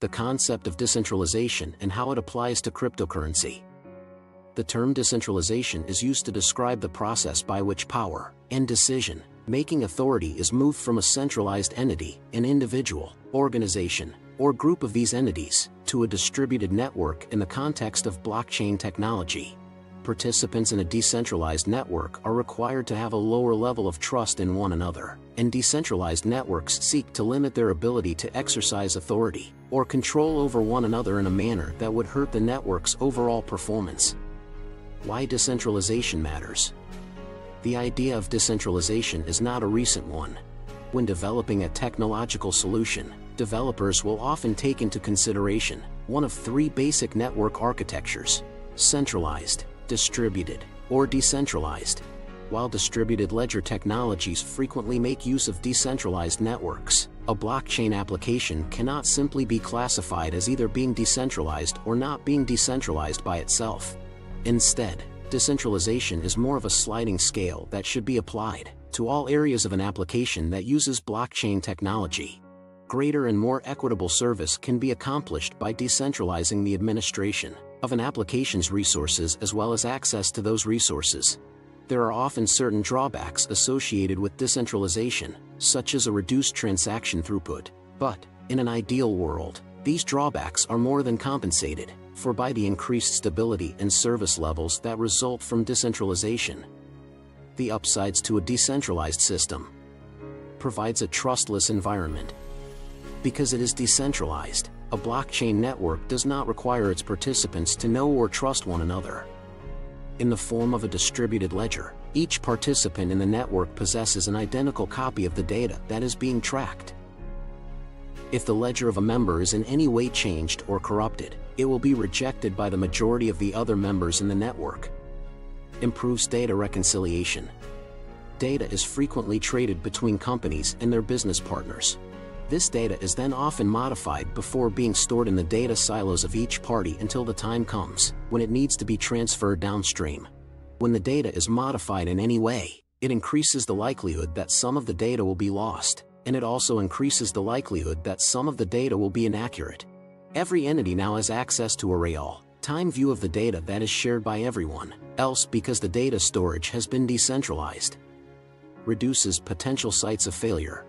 the concept of decentralization and how it applies to cryptocurrency. The term decentralization is used to describe the process by which power and decision-making authority is moved from a centralized entity, an individual, organization, or group of these entities, to a distributed network in the context of blockchain technology. Participants in a decentralized network are required to have a lower level of trust in one another, and decentralized networks seek to limit their ability to exercise authority or control over one another in a manner that would hurt the network's overall performance. Why decentralization matters. The idea of decentralization is not a recent one. When developing a technological solution, developers will often take into consideration one of three basic network architectures: centralized, distributed, or decentralized. While distributed ledger technologies frequently make use of decentralized networks, a blockchain application cannot simply be classified as either being decentralized or not being decentralized by itself. Instead, decentralization is more of a sliding scale that should be applied to all areas of an application that uses blockchain technology. Greater and more equitable service can be accomplished by decentralizing the administration of an application's resources as well as access to those resources. There are often certain drawbacks associated with decentralization, such as a reduced transaction throughput, but, in an ideal world, these drawbacks are more than compensated for by the increased stability and service levels that result from decentralization. The upsides to a decentralized system. Provides a trustless environment. Because it is decentralized, a blockchain network does not require its participants to know or trust one another. In the form of a distributed ledger, each participant in the network possesses an identical copy of the data that is being tracked. If the ledger of a member is in any way changed or corrupted, it will be rejected by the majority of the other members in the network. Improves data reconciliation. Data is frequently traded between companies and their business partners. This data is then often modified before being stored in the data silos of each party until the time comes when it needs to be transferred downstream. When the data is modified in any way, it increases the likelihood that some of the data will be lost, and it also increases the likelihood that some of the data will be inaccurate. Every entity now has access to a real-time view of the data that is shared by everyone else because the data storage has been decentralized. Reduces potential sites of failure.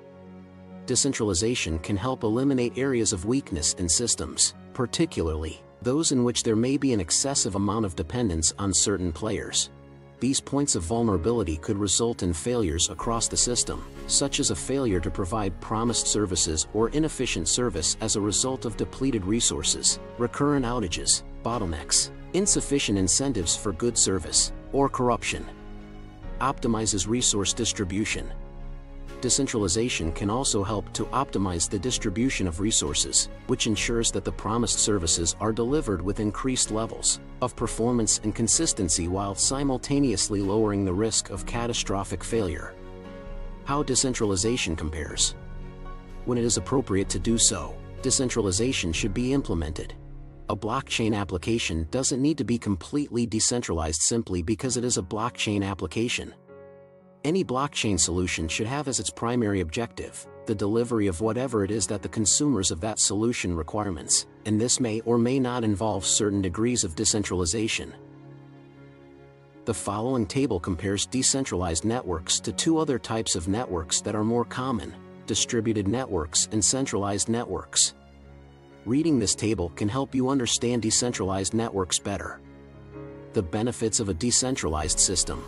Decentralization can help eliminate areas of weakness in systems, particularly those in which there may be an excessive amount of dependence on certain players. These points of vulnerability could result in failures across the system, such as a failure to provide promised services or inefficient service as a result of depleted resources, recurrent outages, bottlenecks, insufficient incentives for good service, or corruption. Optimizes resource distribution. Decentralization can also help to optimize the distribution of resources, which ensures that the promised services are delivered with increased levels of performance and consistency while simultaneously lowering the risk of catastrophic failure. How decentralization compares. When it is appropriate to do so, decentralization should be implemented. A blockchain application doesn't need to be completely decentralized simply because it is a blockchain application. Any blockchain solution should have as its primary objective the delivery of whatever it is that the consumers of that solution requirements, and this may or may not involve certain degrees of decentralization. The following table compares decentralized networks to two other types of networks that are more common: distributed networks and centralized networks. Reading this table can help you understand decentralized networks better. The benefits of a decentralized system.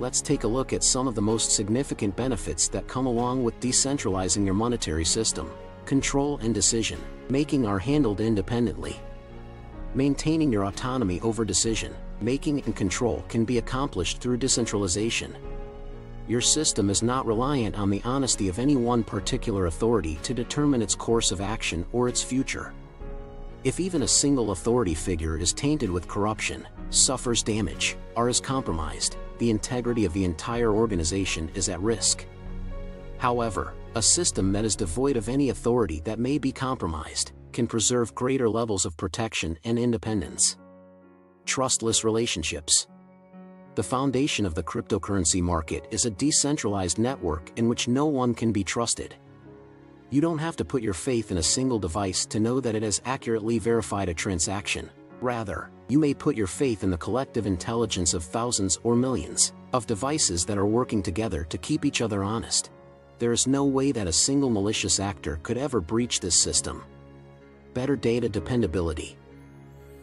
Let's take a look at some of the most significant benefits that come along with decentralizing your monetary system. Control and decision making are handled independently. Maintaining your autonomy over decision making and control can be accomplished through decentralization. Your system is not reliant on the honesty of any one particular authority to determine its course of action or its future. If even a single authority figure is tainted with corruption, suffers damage, or is compromised, the integrity of the entire organization is at risk. However, a system that is devoid of any authority that may be compromised can preserve greater levels of protection and independence. Trustless relationships. The foundation of the cryptocurrency market is a decentralized network in which no one can be trusted. you don't have to put your faith in a single device to know that it has accurately verified a transaction. Rather, you may put your faith in the collective intelligence of thousands or millions of devices that are working together to keep each other honest. There is no way that a single malicious actor could ever breach this system. Better data dependability.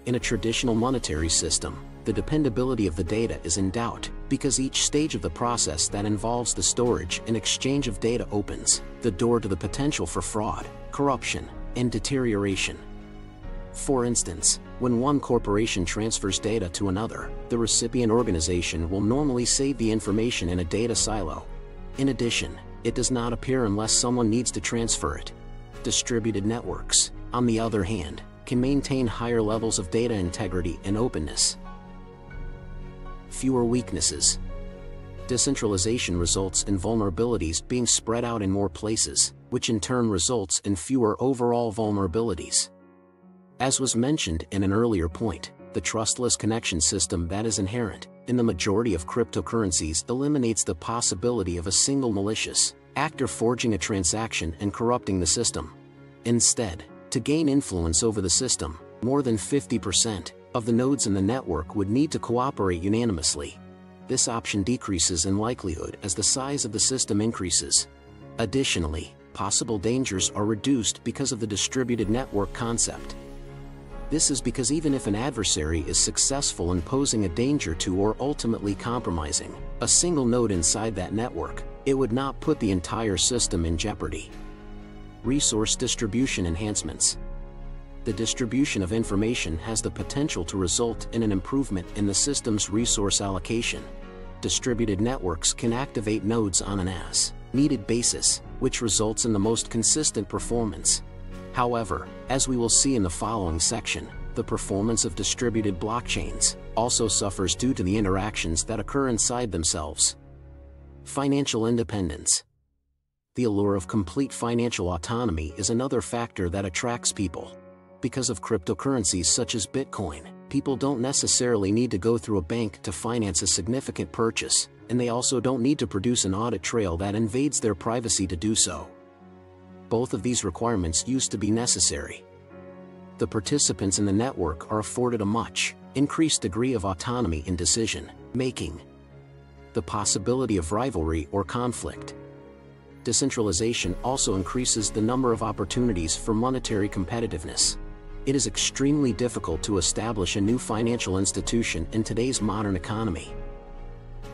In a traditional monetary system, the dependability of the data is in doubt, because each stage of the process that involves the storage and exchange of data opens the door to the potential for fraud, corruption, and deterioration. For instance, when one corporation transfers data to another, the recipient organization will normally save the information in a data silo. In addition, it does not appear unless someone needs to transfer it. Distributed networks, on the other hand, can maintain higher levels of data integrity and openness. Fewer weaknesses. Decentralization results in vulnerabilities being spread out in more places, which in turn results in fewer overall vulnerabilities. As was mentioned in an earlier point, the trustless connection system that is inherent in the majority of cryptocurrencies eliminates the possibility of a single malicious actor forging a transaction and corrupting the system. Instead, to gain influence over the system, more than 50% of the nodes in the network would need to cooperate unanimously. This option decreases in likelihood as the size of the system increases. Additionally, possible dangers are reduced because of the distributed network concept. This is because even if an adversary is successful in posing a danger to or ultimately compromising a single node inside that network, it would not put the entire system in jeopardy. Resource distribution enhancements. The distribution of information has the potential to result in an improvement in the system's resource allocation. Distributed networks can activate nodes on an as-needed basis, which results in the most consistent performance. However, as we will see in the following section, the performance of distributed blockchains also suffers due to the interactions that occur inside themselves. Financial independence. The allure of complete financial autonomy is another factor that attracts people. Because of cryptocurrencies such as Bitcoin, people don't necessarily need to go through a bank to finance a significant purchase, and they also don't need to produce an audit trail that invades their privacy to do so. Both of these requirements used to be necessary. The participants in the network are afforded a much increased degree of autonomy in decision-making. The possibility of rivalry or conflict. Decentralization also increases the number of opportunities for monetary competitiveness. It is extremely difficult to establish a new financial institution in today's modern economy,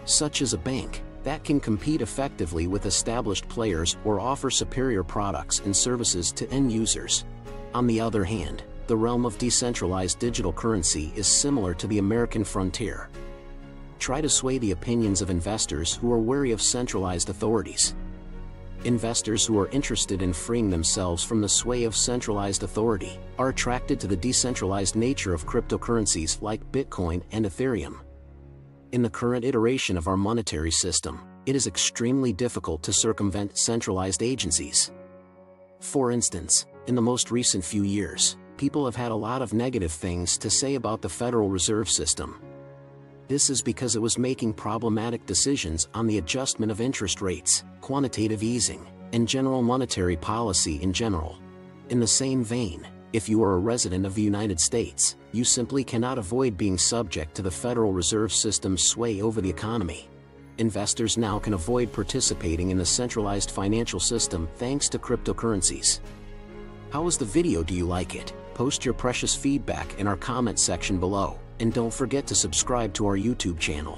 such as a bank, that can compete effectively with established players or offer superior products and services to end users. On the other hand, the realm of decentralized digital currency is similar to the American frontier. Try to sway the opinions of investors who are wary of centralized authorities. Investors who are interested in freeing themselves from the sway of centralized authority are attracted to the decentralized nature of cryptocurrencies like Bitcoin and Ethereum. In the current iteration of our monetary system, it is extremely difficult to circumvent centralized agencies. For instance, in the most recent few years, people have had a lot of negative things to say about the Federal Reserve System. This is because it was making problematic decisions on the adjustment of interest rates, quantitative easing, and general monetary policy in general. In the same vein, if you are a resident of the United States, you simply cannot avoid being subject to the Federal Reserve System's sway over the economy. Investors now can avoid participating in the centralized financial system thanks to cryptocurrencies. How was the video? Do you like it? Post your precious feedback in our comment section below. And don't forget to subscribe to our YouTube channel.